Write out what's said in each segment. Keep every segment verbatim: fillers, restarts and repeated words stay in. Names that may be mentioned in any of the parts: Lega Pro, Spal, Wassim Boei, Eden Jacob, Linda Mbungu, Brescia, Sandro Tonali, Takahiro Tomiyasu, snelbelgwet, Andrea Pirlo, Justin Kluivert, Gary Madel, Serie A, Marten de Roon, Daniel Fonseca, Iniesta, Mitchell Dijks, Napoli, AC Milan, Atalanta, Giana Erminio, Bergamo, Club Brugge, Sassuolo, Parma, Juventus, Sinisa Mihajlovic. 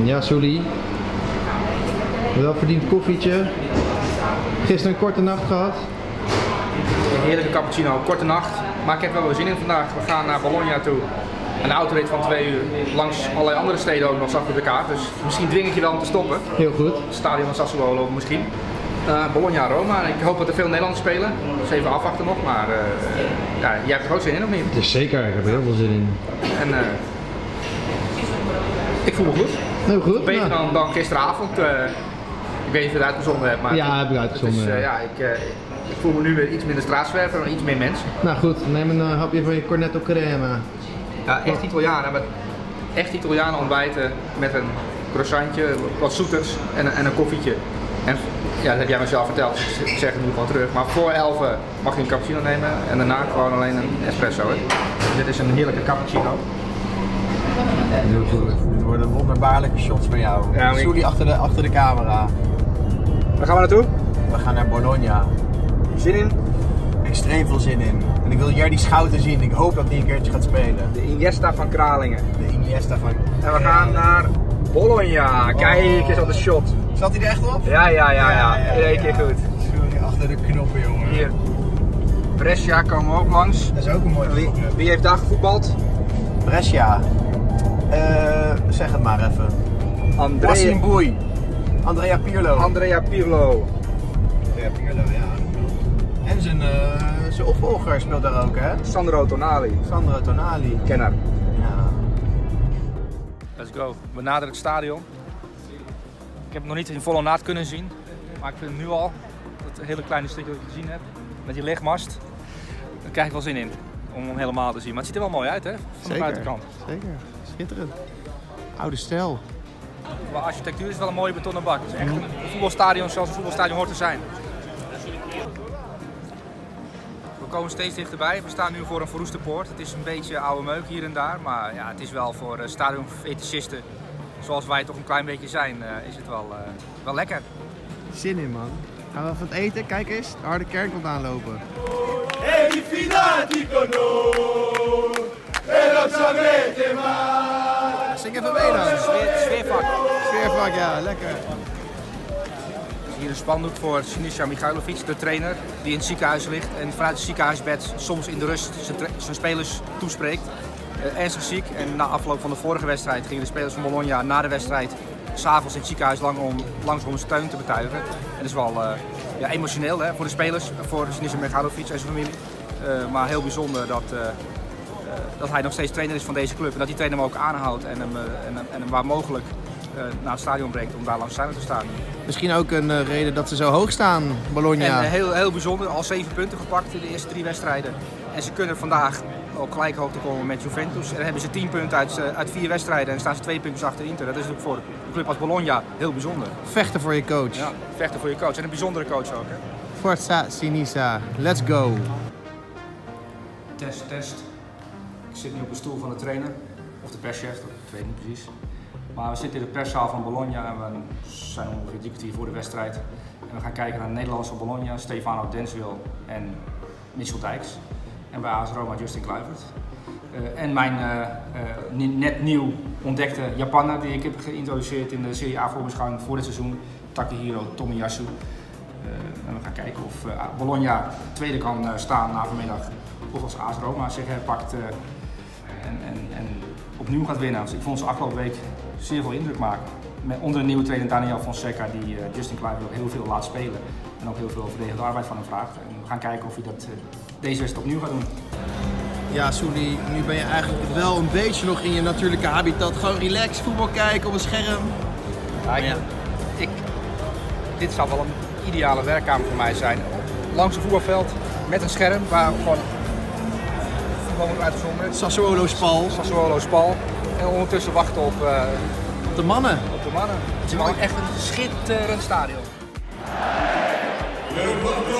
Niassouli. Welverdiend koffietje. Gisteren een korte nacht gehad. Een heerlijke cappuccino, korte nacht. Maar ik heb wel weer zin in vandaag. We gaan naar Bologna toe. Een autorit van twee uur. Langs allerlei andere steden ook nog zacht op de kaart. Dus misschien dwing ik je wel om te stoppen. Heel goed. Stadion van Sassuolo misschien. Uh, Bologna, Roma. Ik hoop dat er veel Nederlanders spelen. Dus even afwachten nog. Maar uh, ja, jij hebt er ook zin in of niet? Dus zeker, ik heb er heel veel zin in. En, uh, ik voel me goed. Heel goed. Beter nou. dan, dan gisteravond. Uh, ik weet niet of je het uitgezonden hebt, maar. Ja, heb ik uitgezonden. Dus, uh, ja, ik, uh, ik voel me nu weer iets minder straatzwerver en iets meer mensen. Nou goed, neem een uh, hapje van je cornetto crema. Ja, echt Italianen, met echt Italianen ontbijten met een croissantje, wat zoeters en, en een koffietje. En ja, dat heb jij mezelf verteld, dus ik zeg het nu gewoon terug. Maar voor elf mag je een cappuccino nemen en daarna gewoon alleen een espresso. Hè. Dit is een heerlijke cappuccino. Heel goed. Het worden wonderbaarlijke shots van jou. Ja, Suli ik... achter, de, achter de camera. Waar gaan we naartoe? We gaan naar Bologna. Zin in? Extreem veel zin in. En ik wil Jerdy Schouten zien. Ik hoop dat hij een keertje gaat spelen. De Iniesta van Kralingen. De Iniesta van En we gaan naar Bologna. Kijk eens op de shot. Zat hij er echt op? Ja, ja, ja, ja. Eén keer goed. Sorry, achter de knoppen, jongen. Hier. Brescia komen we ook langs. Dat is ook een mooie club. Wie, wie heeft daar gevoetbald? Brescia. Uh, zeg het maar even. Andrea... Wassim Boei. Andrea Pirlo. Andrea Pirlo. Andrea Pirlo, ja. En zijn, uh, zijn opvolger speelt daar ook, hè? Sandro Tonali. Sandro Tonali. Kenner. Ja. Let's go. We naderen het stadion. Ik heb het nog niet in volle naad kunnen zien. Maar ik vind nu al, dat hele kleine stukje dat ik gezien heb, met die legmast, daar krijg ik wel zin in. Om hem helemaal te zien. Maar het ziet er wel mooi uit, hè? Van Zeker. de buitenkant. Zeker. Schitterend. Oude stijl. De architectuur is wel een mooie betonnen bak. Het is echt een voetbalstadion zoals een voetbalstadion hoort te zijn. We komen steeds dichterbij. We staan nu voor een verroeste poort. Het is een beetje oude meuk hier en daar, maar ja, het is wel voor uh, stadionfetischisten, zoals wij toch een klein beetje zijn, uh, is het wel, uh, wel lekker. Zin in, man. Gaan we even wat eten? Kijk eens, de harde kerk komt aanlopen. Ja, zing even mee dan. Sfeer, sfeervak. Sfeervak, ja, lekker. Hier een spandoek voor Sinisa Mihajlovic, de trainer, die in het ziekenhuis ligt en vanuit het ziekenhuisbed soms in de rust zijn spelers toespreekt. Uh, ernstig ziek, en na afloop van de vorige wedstrijd gingen de spelers van Bologna na de wedstrijd s'avonds in het ziekenhuis lang om, langs om steun te betuigen. En dat is wel uh, ja, emotioneel, hè, voor de spelers, voor Sinisa Mihajlovic en zijn familie. Uh, maar heel bijzonder dat, uh, uh, dat hij nog steeds trainer is van deze club en dat die trainer hem ook aanhoudt en hem, uh, en, en hem waar mogelijk naar het stadion brengt om daar langs zijde te staan. Misschien ook een uh, reden dat ze zo hoog staan, Bologna. En, uh, heel, heel bijzonder, al zeven punten gepakt in de eerste drie wedstrijden. En ze kunnen vandaag ook gelijk hoog te komen met Juventus. En dan hebben ze tien punten uit, uh, uit vier wedstrijden en staan ze twee punten achter Inter. Dat is natuurlijk voor een club als Bologna heel bijzonder. Vechten voor je coach. Ja, vechten voor je coach. En een bijzondere coach ook. Hè? Forza Sinisa, let's go. Test, test. Ik zit nu op de stoel van de trainer. Of de perschef, ik weet niet precies. Maar we zitten in de perszaal van Bologna en we zijn ongeveer drie kwartier voor de wedstrijd. En we gaan kijken naar de Nederlanders van Bologna, Stefano Denswil en Mitchell Dijks. En bij A S Roma Justin Kluivert. Uh, en mijn uh, uh, net nieuw ontdekte Japaner die ik heb geïntroduceerd in de Serie A voorbeschouwing voor dit seizoen, Takahiro Tomiyasu. Uh, en we gaan kijken of uh, Bologna tweede kan uh, staan na vanmiddag. Of als A S Roma zich herpakt uh, en, en, en opnieuw gaat winnen. Dus ik vond ze afgelopen week zeer veel indruk maken. Met onder de nieuwe trainer Daniel Fonseca, die uh, Justin Kluivert ook heel veel laat spelen. En ook heel veel verdedigende arbeid van hem vraagt. En we gaan kijken of hij dat, uh, deze wedstrijd opnieuw gaat doen. Ja, Suli, nu ben je eigenlijk wel een beetje nog in je natuurlijke habitat. Gewoon relax, voetbal kijken op een scherm. Ja, ik, ja. ik, dit zou wel een ideale werkkamer voor mij zijn. Langs een voetbalveld met een scherm waar gewoon voetbal wordt uitgezonden. Sassuolo Spal. Sassuolo Spal. En ondertussen wachten op, uh, op de mannen. Op de mannen. Het is wel echt een schitterend stadion.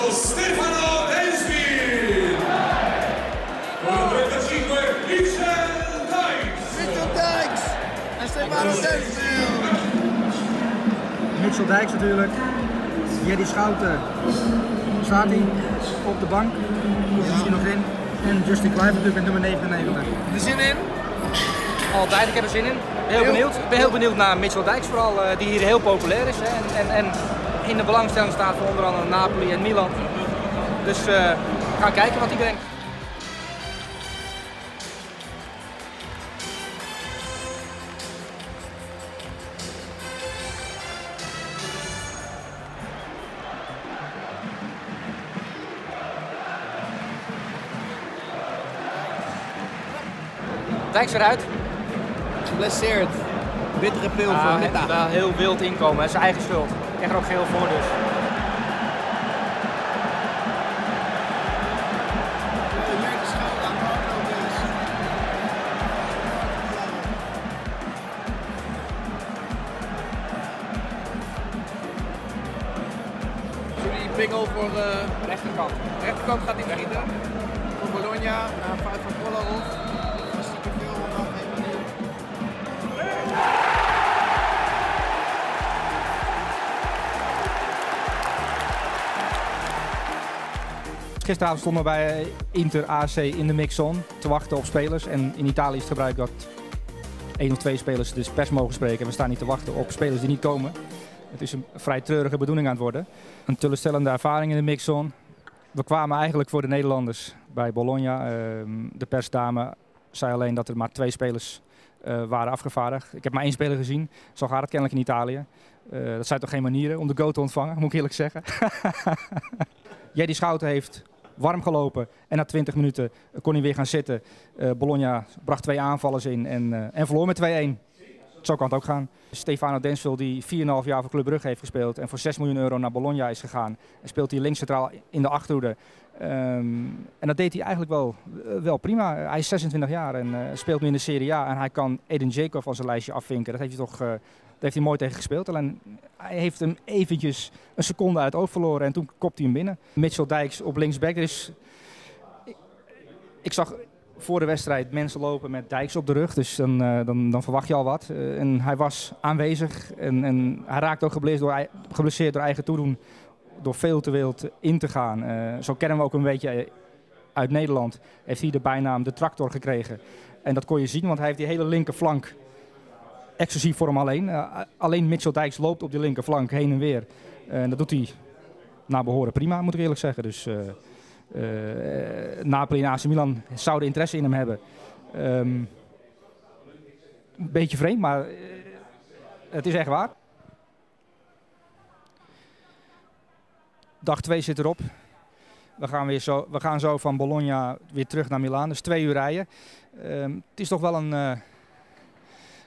Stefano Denswil. drieëndertig Mitchell Dijks. Mitchell Dijks en Stefano Denswil. Mitchell Dijks natuurlijk. Jerdy Schouten. Staat hij op de bank. Moet er misschien nog in. En Justin Kluivert natuurlijk met nummer negenennegentig. De zin in? altijd, ik heb er zin in. Ik ben heel benieuwd, ben heel benieuwd naar Mitchell Dijks vooral, uh, die hier heel populair is. Hè. En, en, en in de belangstelling staat voor onder andere Napoli en Milan. Dus uh, we gaan kijken wat hij brengt. Dijks eruit. Geblesseerd. Bittere pil ah, voor Netta. Wel heel wild inkomen, hè. Zijn eigen schuld. Ik krijg er ook geel voor dus. Jullie pingel voor de uh, rechterkant. De rechterkant gaat hij schieten. Voor Bologna, naar fout van Kolarov. Gisteravond stonden we bij Inter A C in de mixzone te wachten op spelers. En in Italië is het gebruik dat één of twee spelers dus pers mogen spreken. We staan niet te wachten op spelers die niet komen. Het is een vrij treurige bedoeling aan het worden. Een teleurstellende ervaring in de mixzone. We kwamen eigenlijk voor de Nederlanders bij Bologna. De persdame zei alleen dat er maar twee spelers waren afgevaardigd. Ik heb maar één speler gezien. Zo gaat het kennelijk in Italië. Dat zijn toch geen manieren om de go te ontvangen, moet ik eerlijk zeggen. Jerdy Schouten heeft warm gelopen en na twintig minuten kon hij weer gaan zitten. Uh, Bologna bracht twee aanvallers in en, uh, en verloor met twee één. Zo kan het ook gaan. Stefano Denswil, die vier en een half jaar voor Club Brugge heeft gespeeld en voor zes miljoen euro naar Bologna is gegaan. En speelt hij links centraal in de achterhoede. Um, en dat deed hij eigenlijk wel, wel prima. Hij is zesentwintig jaar en uh, speelt nu in de Serie A. En hij kan Eden Jacob van zijn lijstje afvinken. Dat heeft hij toch... Uh, Daar heeft hij mooi tegen gespeeld, alleen hij heeft hem eventjes een seconde uit het oog verloren en toen kopte hij hem binnen. Mitchell Dijks op linksback. Dus ik, ik zag voor de wedstrijd mensen lopen met Dijks op de rug, dus dan, uh, dan, dan verwacht je al wat. Uh, en hij was aanwezig en, en hij raakte ook geblesseerd door, geblesseerd door eigen toedoen, door veel te wild in te gaan. Uh, zo kennen we ook een beetje uit Nederland, heeft hij de bijnaam de tractor gekregen. En dat kon je zien, want hij heeft die hele linkerflank exclusief voor hem alleen. Uh, alleen Mitchell Dijks loopt op die linkerflank heen en weer. En uh, dat doet hij naar behoren prima, moet ik eerlijk zeggen. Dus uh, uh, Napoli en A C Milan zouden interesse in hem hebben. Um, een beetje vreemd, maar uh, het is echt waar. Dag twee zit erop. We gaan, weer zo, we gaan zo van Bologna weer terug naar Milaan. Dus twee uur rijden. Um, het is toch wel een... Uh,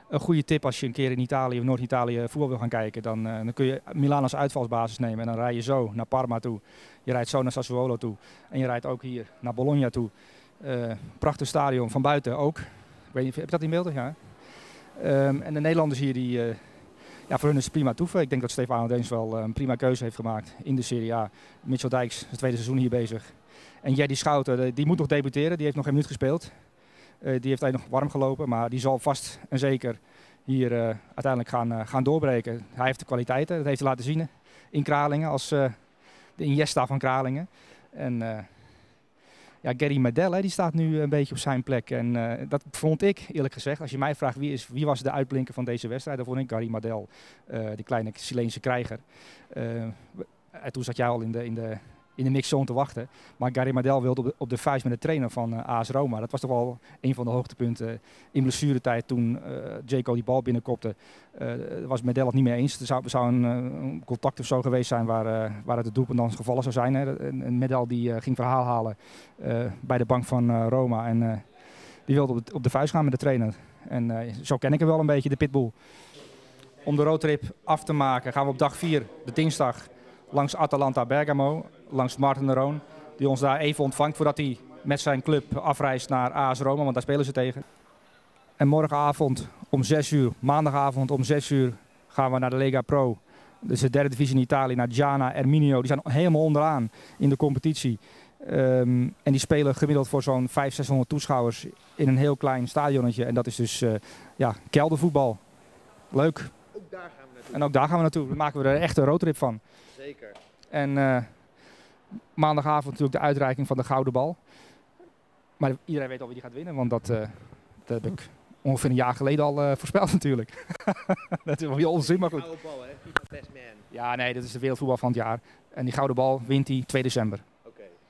Een goede tip als je een keer in Italië of Noord-Italië voetbal wil gaan kijken. Dan, uh, dan kun je Milaan als uitvalsbasis nemen en dan rij je zo naar Parma toe. Je rijdt zo naar Sassuolo toe en je rijdt ook hier naar Bologna toe. Uh, prachtig stadion, van buiten ook. Ik weet niet, heb je dat in beeld? Ja. Um, en de Nederlanders hier, die, uh, ja, voor hun is het prima toeven. Ik denk dat Stefano Dens wel uh, een prima keuze heeft gemaakt in de Serie A. Mitchell Dijks is het tweede seizoen hier bezig. En Jerdy Schouten, die moet nog debuteren, die heeft nog geen minuut gespeeld. Uh, die heeft eigenlijk nog warm gelopen, maar die zal vast en zeker hier uh, uiteindelijk gaan, uh, gaan doorbreken. Hij heeft de kwaliteiten, dat heeft hij laten zien in Kralingen als uh, de Iniesta van Kralingen. En uh, ja, Gary Madel, hè, die staat nu een beetje op zijn plek. En uh, dat vond ik, eerlijk gezegd, als je mij vraagt wie, is, wie was de uitblinker van deze wedstrijd, dan vond ik Gary Madel, uh, die kleine Chileense krijger. Uh, en toen zat jij al in de... In de in de mixzone te wachten. Maar Gary Madel wilde op de, op de vuist met de trainer van uh, A S Roma. Dat was toch wel een van de hoogtepunten in blessuretijd toen uh, Jaco die bal binnenkopte. Uh, was Madel het niet meer eens. Er zou, zou een, uh, een contact of zo geweest zijn waar, uh, waar het de doelpunt dan gevallen zou zijn. Hè. En, en Madel die uh, ging verhaal halen uh, bij de bank van uh, Roma. En uh, die wilde op de, op de vuist gaan met de trainer. En uh, zo ken ik hem wel een beetje, de pitbull. Om de roadtrip af te maken gaan we op dag vier, de dinsdag, langs Atalanta Bergamo. Langs Marten de Roon, die ons daar even ontvangt voordat hij met zijn club afreist naar A S Roma, want daar spelen ze tegen. En morgenavond om zes uur, maandagavond om zes uur, gaan we naar de Lega Pro. Dus de derde divisie in Italië, naar Giana Erminio. Die zijn helemaal onderaan in de competitie. Um, en die spelen gemiddeld voor zo'n vijfhonderd, zeshonderd toeschouwers in een heel klein stadionnetje. En dat is dus uh, ja, keldervoetbal. Leuk. Ook daar gaan we naartoe. En ook daar gaan we naartoe. Dan maken we er echt een roadtrip van. Zeker. En... Uh, maandagavond natuurlijk de uitreiking van de gouden bal. Maar iedereen weet al wie die gaat winnen, want dat, uh, dat heb ik ongeveer een jaar geleden al uh, voorspeld natuurlijk. Dat is wel heel onzin, maar goed. Gouden bal, hè? Ja, nee, dat is de wereldvoetbal van het jaar. En die gouden bal wint hij twee december.